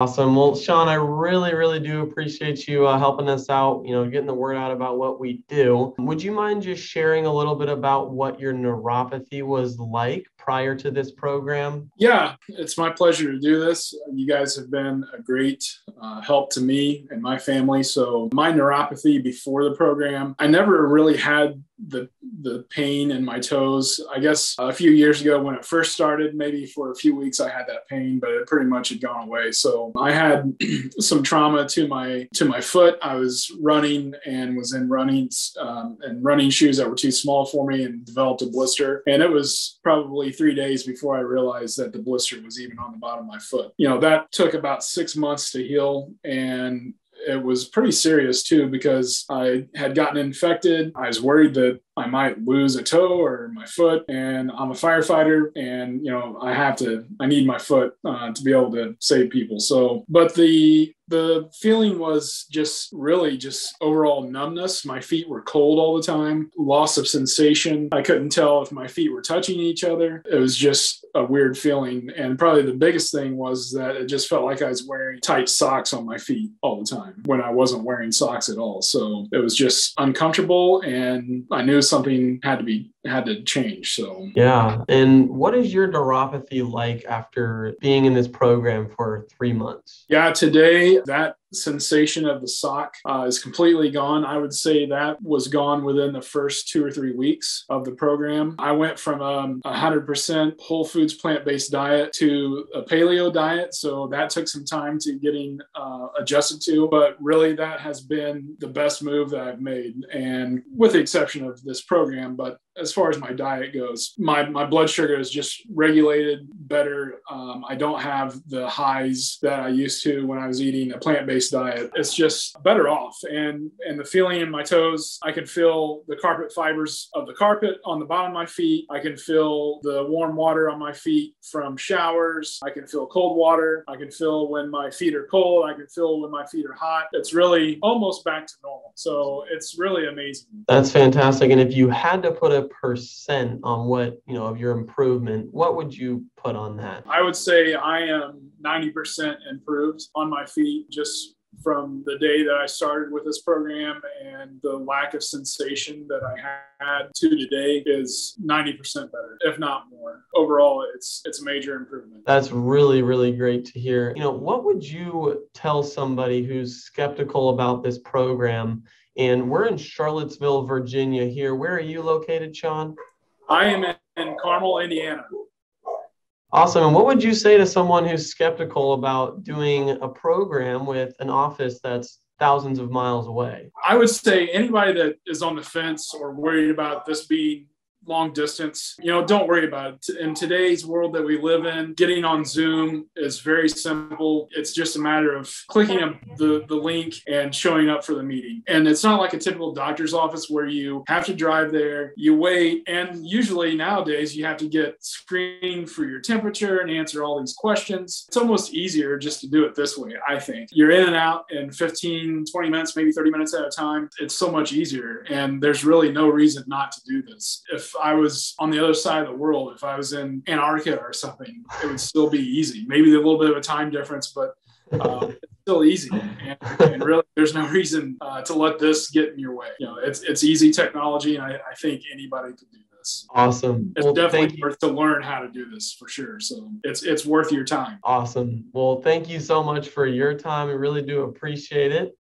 Awesome. Well, Sean, I really do appreciate you helping us out, getting the word out about what we do. Would you mind just sharing a little bit about what your neuropathy was like prior to this program? Yeah, it's my pleasure to do this. You guys have been a great help to me and my family. So my neuropathy before the program, I never really had the pain in my toes. I guess a few years ago when it first started, maybe for a few weeks I had that pain, but it pretty much had gone away. So I had some trauma to my foot. I was running and was in running shoes that were too small for me and developed a blister. And it was probably 3 days before I realized that the blister was even on the bottom of my foot. That took about 6 months to heal, and it was pretty serious too, because I had gotten infected. I was worried that I might lose a toe or my foot, and I'm a firefighter, and I need my foot to be able to save people. So, but the feeling was just overall numbness. My feet were cold all the time, loss of sensation. I couldn't tell if my feet were touching each other. It was just a weird feeling. And probably the biggest thing was that it just felt like I was wearing tight socks on my feet all the time when I wasn't wearing socks at all. So it was just uncomfortable, and I knew something had to change. So yeah. And what is your neuropathy like after being in this program for 3 months? Yeah, today that sensation of the sock is completely gone. I would say that was gone within the first 2 or 3 weeks of the program. I went from 100% whole foods plant-based diet to a paleo diet. So that took some time to getting adjusted to, but really that has been the best move that I've made, and with the exception of this program. But as far as my diet goes, my blood sugar is just regulated better. I don't have the highs that I used to when I was eating a plant-based diet. It's just better off. And the feeling in my toes, I can feel the carpet fibers of the carpet on the bottom of my feet. I can feel the warm water on my feet from showers. I can feel cold water. I can feel when my feet are cold. I can feel when my feet are hot. It's really almost back to normal. So it's really amazing. That's fantastic. And if you had to put a percent on what of your improvement, what would you put on that? I would say I am 90% improved on my feet just from the day that I started with this program, and the lack of sensation that I had to today is 90% better, if not more. Overall, it's a major improvement. That's really great to hear. What would you tell somebody who's skeptical about this program? And we're in Charlottesville, Virginia here. Where are you located, Sean? I am in Carmel, Indiana. Awesome. And what would you say to someone who's skeptical about doing a program with an office that's thousands of miles away? I would say anybody that is on the fence or worried about this being long distance, don't worry about it. In today's world that we live in, getting on Zoom is very simple. It's just a matter of clicking up the link and showing up for the meeting. And it's not like a typical doctor's office where you have to drive there, you wait, and usually nowadays you have to get screened for your temperature and answer all these questions. It's almost easier just to do it this way, I think. You're in and out in 15, 20 minutes, maybe 30 minutes at a time. It's so much easier, and there's really no reason not to do this. If I was on the other side of the world, if I was in Antarctica or something, it would still be easy. Maybe a little bit of a time difference, but it's still easy. And really, there's no reason to let this get in your way. It's easy technology, and I think anybody could do this. Awesome. It's definitely worth to learn how to do this for sure. So it's worth your time. Awesome. Well, thank you so much for your time. I really do appreciate it.